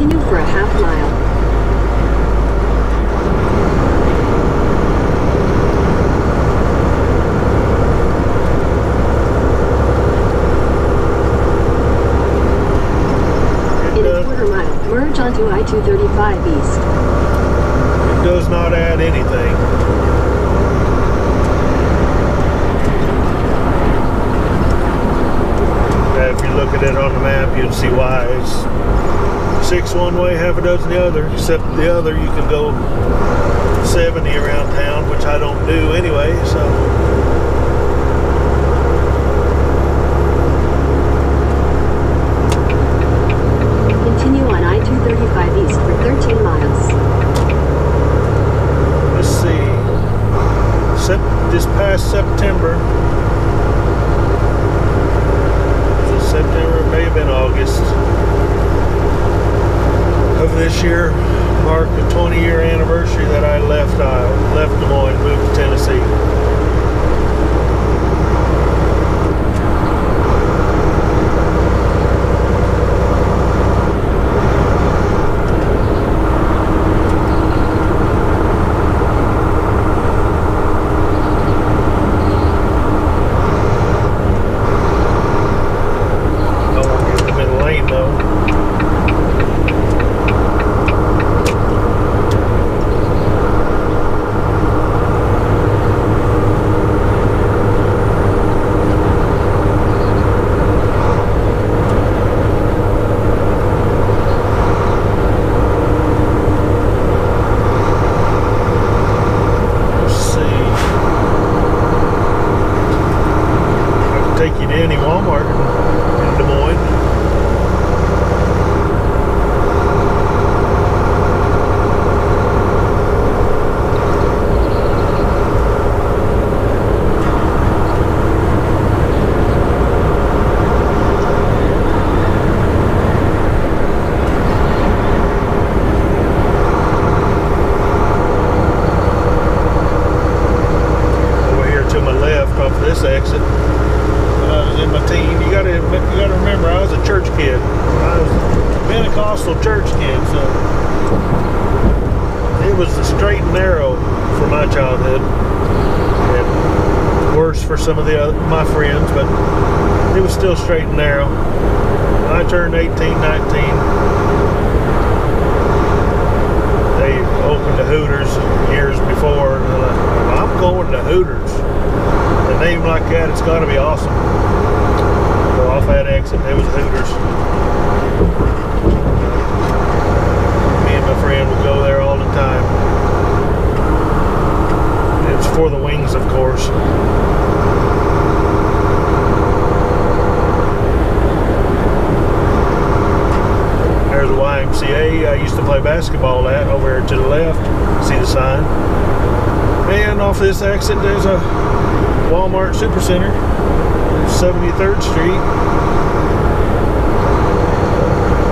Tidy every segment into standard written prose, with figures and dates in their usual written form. continue for a half mile. Onto I-235 east. It does not add anything. If you look at it on the map, you'll see why it's 6 one way, half a dozen the other, except the other you can go 70 around town, which I don't do anyway, so... This year marked the 20-year anniversary that I left Des Moines and moved to Tennessee. Straight and narrow. When I turned 18, 19, they opened the Hooters years before, and I'm going to Hooters. A name like that, it's got to be awesome. So off that exit, it was Hooters. Me and my friend would go there all the time. It's for the wings, of course. YMCA, I used to play basketball at, over here to the left, see the sign. And off this exit there's a Walmart Supercenter, 73rd Street.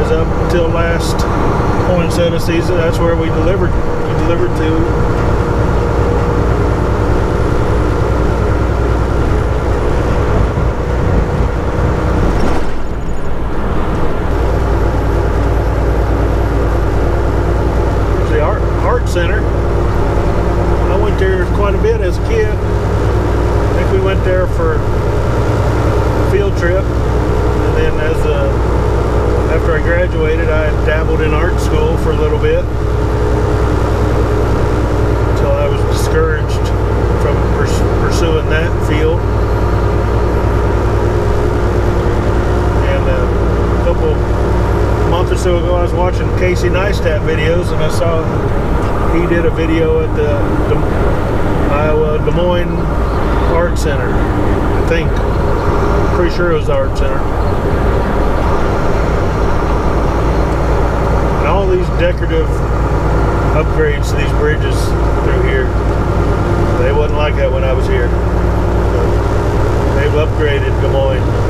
As up until last poinsettia season, that's where we delivered to. Center. I went there quite a bit as a kid. I think we went there for a field trip, and then after I graduated, I dabbled in art school for a little bit until I was discouraged from pursuing that field. And a couple months or so ago, I was watching Casey Neistat videos, and I saw he did a video at the Iowa Des Moines Art Center, I think. I'm pretty sure it was the Art Center. And all these decorative upgrades to these bridges through here, they wasn't like that when I was here. They've upgraded Des Moines.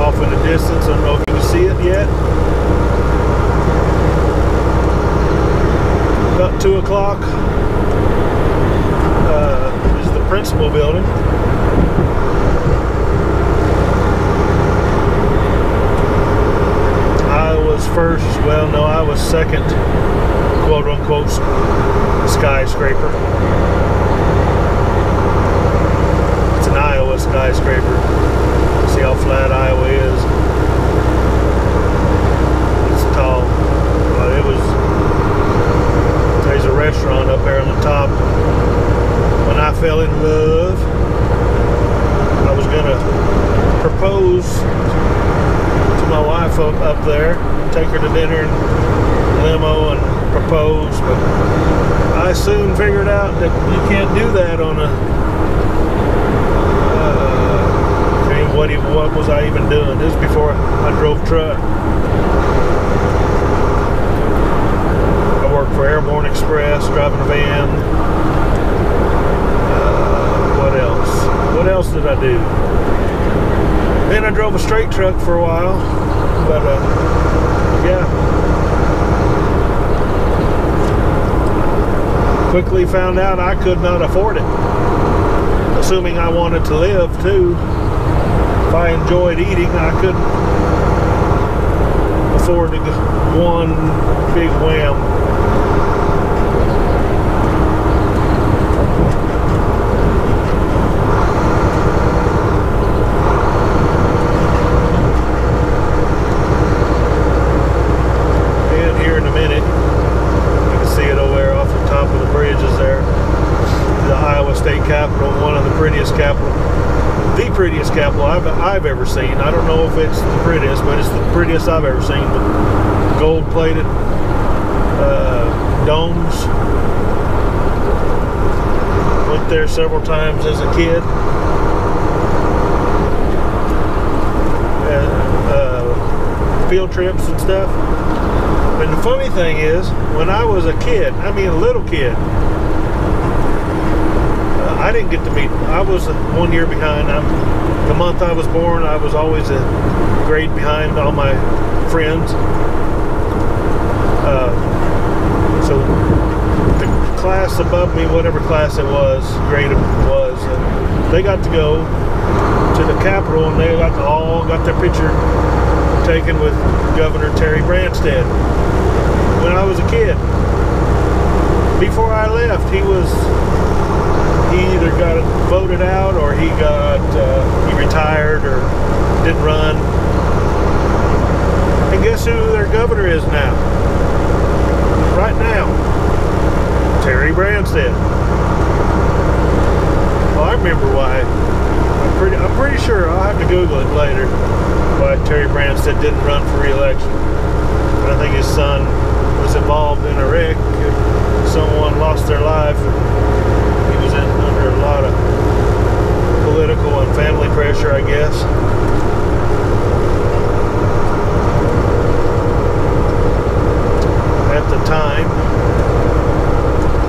Off in the distance, I don't know if you can see it yet. About 2 o'clock is the principal building. second quote unquote skyscraper. It's an Iowa skyscraper. See how flat Iowa is? It's tall. Well, it was, there's a restaurant up there on the top. When I fell in love, I was gonna propose to my wife up there, take her to dinner and limo and propose, but I soon figured out that you can't do that on a, what was I even doing? This was before I drove truck. I worked for Airborne Express, driving a van. What else? What else did I do? Then I drove a straight truck for a while, but yeah. Quickly found out I could not afford it, assuming I wanted to live too. If I enjoyed eating, I couldn't afford to go one big wham. And here in a minute, bridges there, the Iowa State Capitol, one of the prettiest capital, the prettiest capital I've ever seen. I don't know if it's the prettiest, but it's the prettiest I've ever seen. Gold-plated domes. Went there several times as a kid. Field trips and stuff. And the funny thing is, when I was a kid, I mean a little kid, I didn't get to meet, I was one year behind. The month I was born, I was always a grade behind all my friends. So the class above me, whatever class it was, grade it was, they got to go to the Capitol and they got to all got their picture taken with Governor Terry Branstad. When I was a kid, before I left, he either got voted out or he got he retired or didn't run. And guess who their governor is now? Right now, Terry Branstad. Well, I remember why. I'm pretty sure. I'll have to Google it later. Why Terry Branstad didn't run for re-election? But I think his son was involved in a wreck. Someone lost their life. He was under a lot of political and family pressure, I guess. At the time.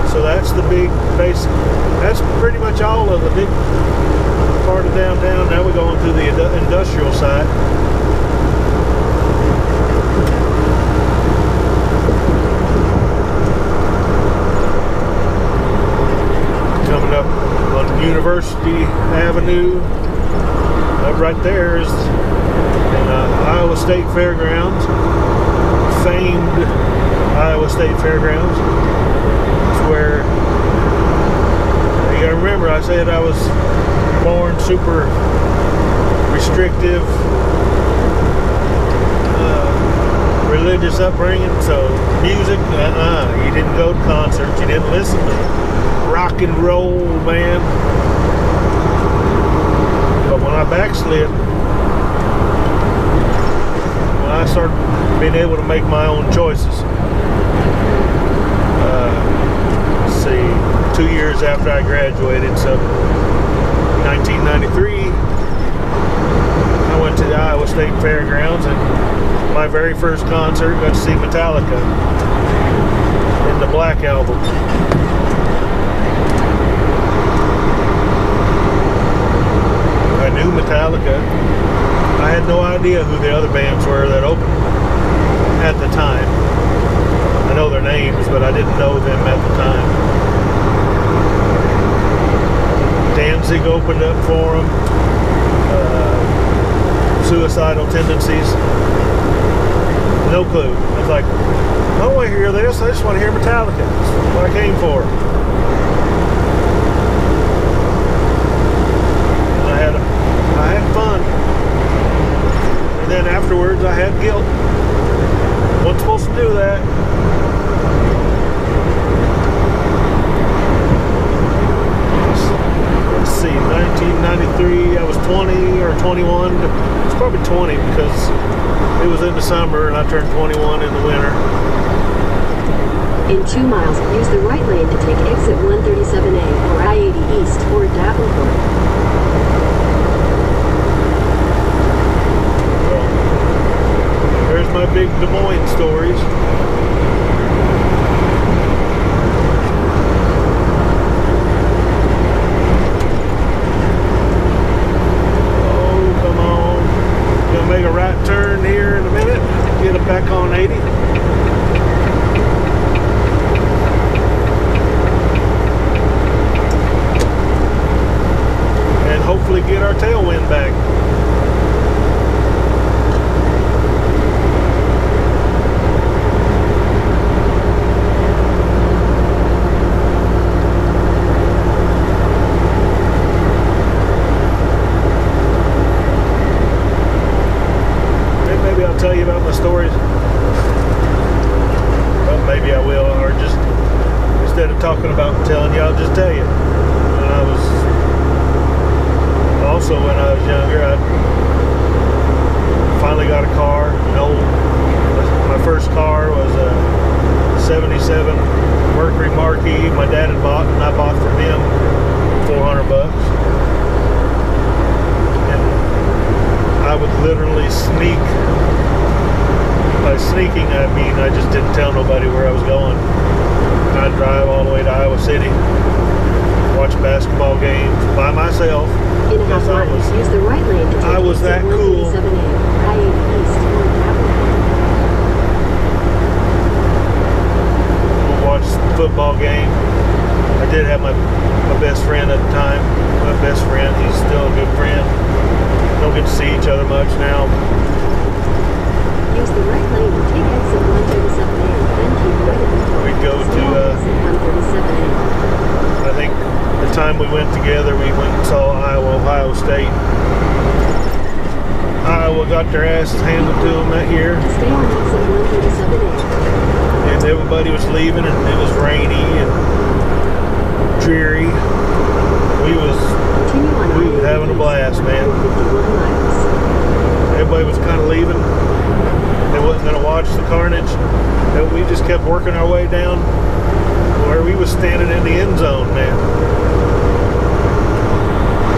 So that's the big base. That's pretty much all of the big part of downtown. Now we're going through the industrial side. Coming up on University Avenue, up right there is Iowa State Fairgrounds, famed Iowa State Fairgrounds. It's where, you gotta remember, I said I was born super restrictive religious upbringing, so music, you didn't go to concerts, you didn't listen to rock and roll, man. But when I backslid, when I started being able to make my own choices, let's see, 2 years after I graduated, so 1993, I went to the Iowa State Fairgrounds, and my very first concert, got to see Metallica in the Black Album. I knew Metallica. I had no idea who the other bands were that opened at the time. I know their names, but I didn't know them at the time. Danzig opened up for him, Suicidal Tendencies, no clue. It's like, I don't want to hear this, I just want to hear Metallica. That's what I came for. And I had fun. And then afterwards I had guilt. Wasn't supposed to do that. See, 1993, I was 20 or 21. It's probably 20 because it was in the summer and I turned 21 in the winter. In 2 miles, use the right lane to take exit 137A or I-80 East toward Davenport. Well, there's my big Des Moines stories. Make a right turn here in a minute, get it back on 80. And hopefully get our tailwind back. Tell you about my stories. Well, maybe I will, or just instead of talking about and telling you, I'll just tell you. When I was younger, I finally got a car. An old, my first car was a '77 Mercury Marquis. My dad had bought, and I bought from him $400. And I would literally sneak. By sneaking, I mean I just didn't tell nobody where I was going. I'd drive all the way to Iowa City, watch basketball games by myself. I was that cool. I'd watch the football game. I did have my best friend at the time. My best friend, he's still a good friend. Don't get to see each other much now. Use the right lane to take exit 137A, then keep right at the door. We go to, I think the time we went together, we went and saw Iowa, Ohio State. Iowa got their asses handed to them that year. Stay on exit 137A. And everybody was leaving, and it was rainy and dreary. We was having a blast, man. Everybody was kind of leaving. They wasn't going to watch the carnage, and we just kept working our way down where we was standing in the end zone, man.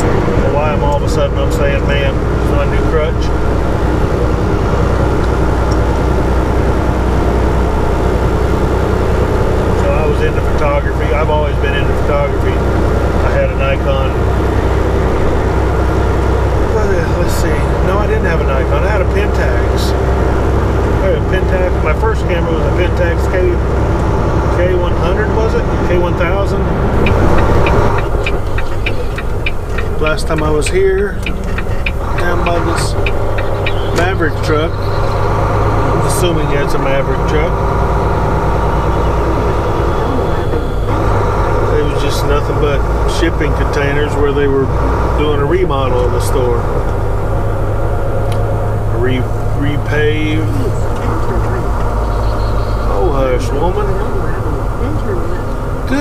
I don't know why all of a sudden I'm saying man. It's my new crutch. So I was into photography. I've always been into photography. I had a Nikon. Let's see. No, I didn't have a Nikon. I had a Pentax. My first camera was a Pentax K1000, was it? K1000. Last time I was here, down by this Maverick truck. I'm assuming it's a Maverick truck. It was just nothing but shipping containers where they were doing a remodel of the store. Repave. Oh, hush, woman.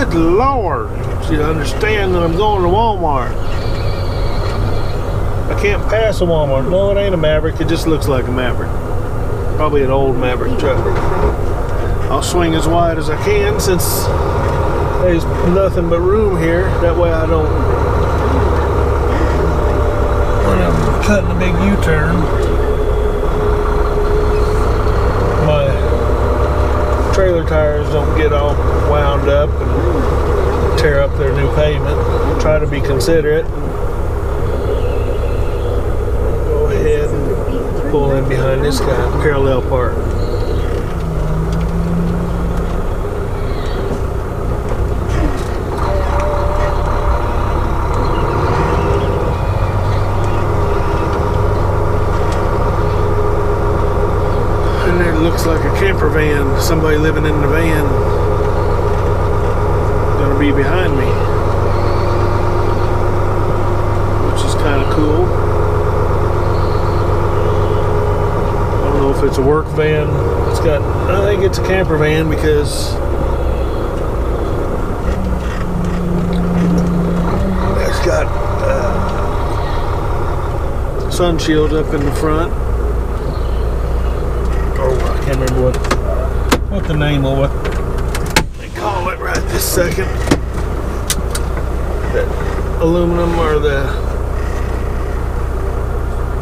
Good Lord. She'd understand that I'm going to Walmart. I can't pass a Walmart. No, it ain't a Maverick. It just looks like a Maverick. Probably an old Maverick truck. I'll swing as wide as I can since there's nothing but room here. That way I don't... When I'm cutting a big U-turn. Trailer tires don't get all wound up and tear up their new pavement. Try to be considerate. Go ahead and pull in behind this guy, parallel park. camper van, somebody living in the van, gonna be behind me, which is kind of cool. I don't know if it's a work van. It's got, I think it's a camper van because it's got sun shield up in the front. I can't remember what the name of it they call it right this second. That aluminum or the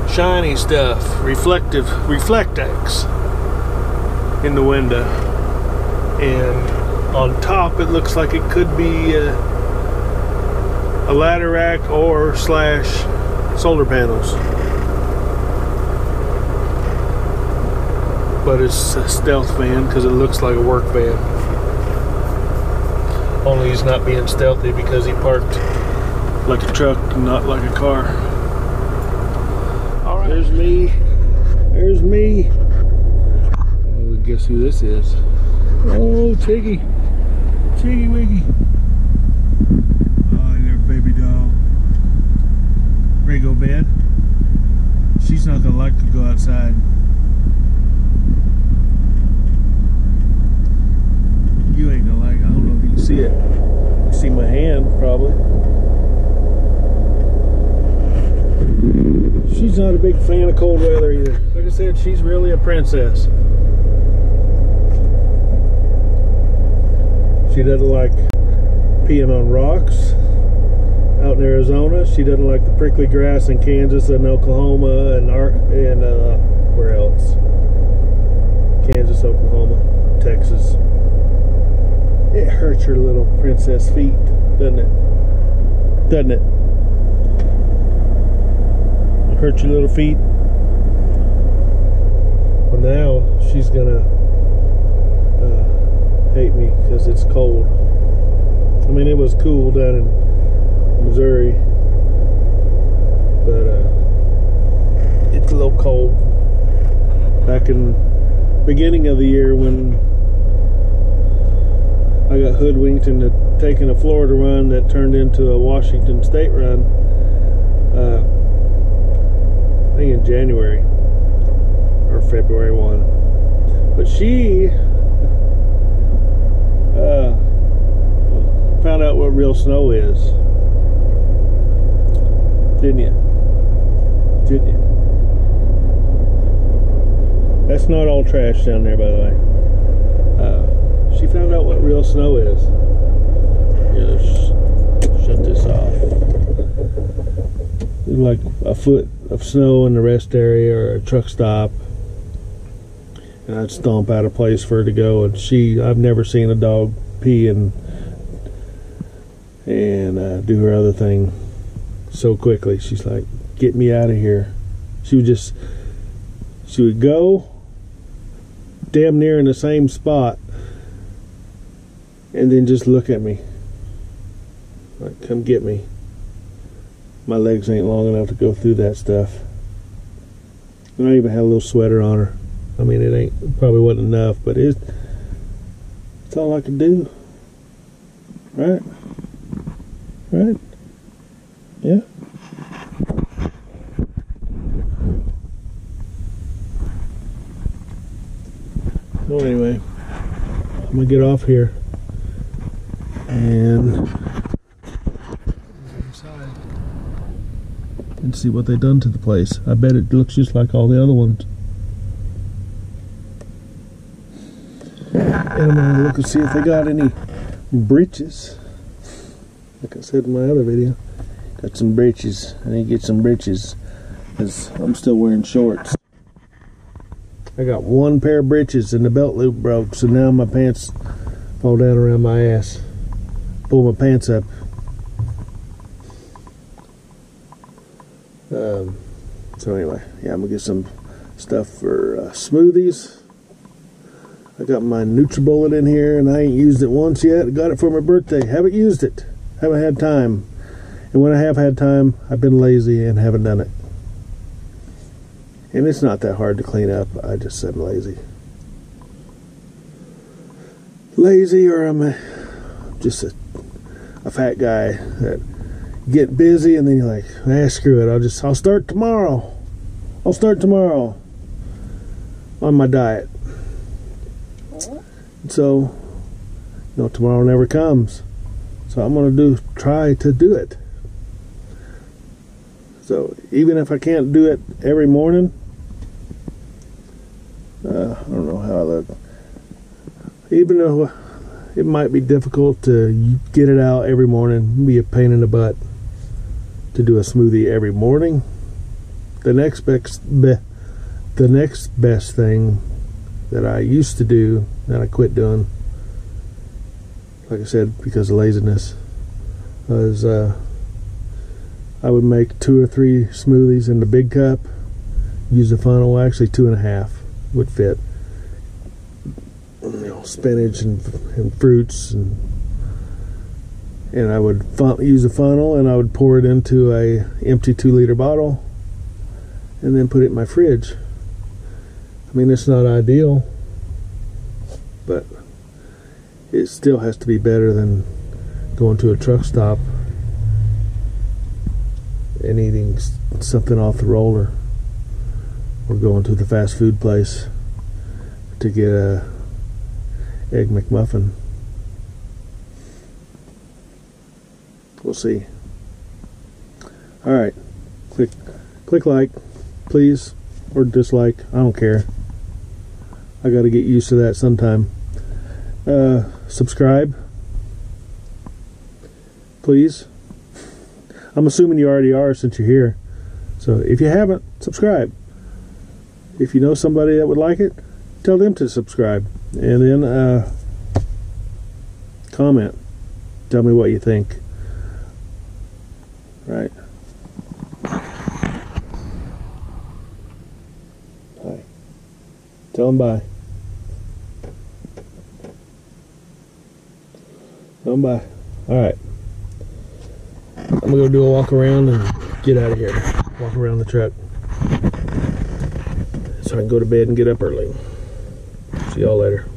shiny stuff, reflectax in the window, and on top it looks like it could be a ladder rack or / solar panels. But it's a stealth van because it looks like a work van. Only he's not being stealthy because he parked like a truck and not like a car. All right, there's me. There's me. Oh, guess who this is? Oh, Tiggy. Tiggy Wiggy. Oh, your baby doll. Ready to go to bed? She's not gonna like to go outside. You ain't gonna like it. I don't know if you can see it. You can see my hand, probably. She's not a big fan of cold weather either. Like I said, she's really a princess. She doesn't like peeing on rocks out in Arizona. She doesn't like the prickly grass in Kansas and Oklahoma and where else? Kansas, Oklahoma, Texas. It hurts your little princess feet, doesn't it? Doesn't it? It hurts your little feet. Well, now she's gonna hate me because it's cold. I mean, it was cool down in Missouri, but it's a little cold. Back in the beginning of the year when I got hoodwinked into taking a Florida run that turned into a Washington State run, I think in January or February 1. But she found out what real snow is, didn't you? Didn't you? That's not all trash down there, by the way. She found out what real snow is. Yes. Shut this off. It's like a foot of snow in the rest area or a truck stop, and I'd stomp out a place for her to go. And I've never seen a dog pee and do her other thing so quickly. She's like, "Get me out of here!" She would go damn near in the same spot, and then just look at me like, "Come get me. My legs ain't long enough to go through that stuff." And I even had a little sweater on her. I mean, it probably wasn't enough, but it's all I could do, right? Right? Yeah. So anyway, I'm gonna get off here. And see what they've done to the place. I bet it looks just like all the other ones. And I'm gonna look and see if they got any britches. Like I said in my other video, got some britches. I need to get some britches because I'm still wearing shorts. I got one pair of britches and the belt loop broke, so now my pants fall down around my ass. Pull my pants up. So anyway, yeah, I'm gonna get some stuff for smoothies. I got my Nutribullet in here, and I ain't used it once yet. I got it for my birthday. Haven't used it. Haven't had time. And when I have had time, I've been lazy and haven't done it. And it's not that hard to clean up. I just am lazy. lazy, or I'm just a fat guy that get busy and then you're like, ah, screw it, I'll start tomorrow. I'll start tomorrow on my diet. And so, you know, tomorrow never comes. So I'm gonna try to do it. So even if I can't do it every morning, I don't know how I look. Even though it might be difficult to get it out every morning, it'd be a pain in the butt to do a smoothie every morning. The next best thing that I used to do, that I quit doing, like I said, because of laziness, was I would make 2 or 3 smoothies in the big cup, use the funnel, actually 2.5 would fit. You know, spinach and fruits, and I would use a funnel, and I would pour it into a empty 2-liter bottle and then put it in my fridge. I mean, it's not ideal, but it still has to be better than going to a truck stop and eating something off the roller, or going to the fast food place to get a Egg McMuffin. We'll see. Alright, click like, please, or dislike, I don't care. I gotta get used to that sometime. Subscribe, please. I'm assuming you already are since you're here. So if you haven't, subscribe. If you know somebody that would like it, tell them to subscribe. And then comment. Tell me what you think. Right. Hi. Tell them bye. Tell them bye. Alright. I'm gonna go do a walk around and get out of here. Walk around the truck. So I can go to bed and get up early. See y'all later.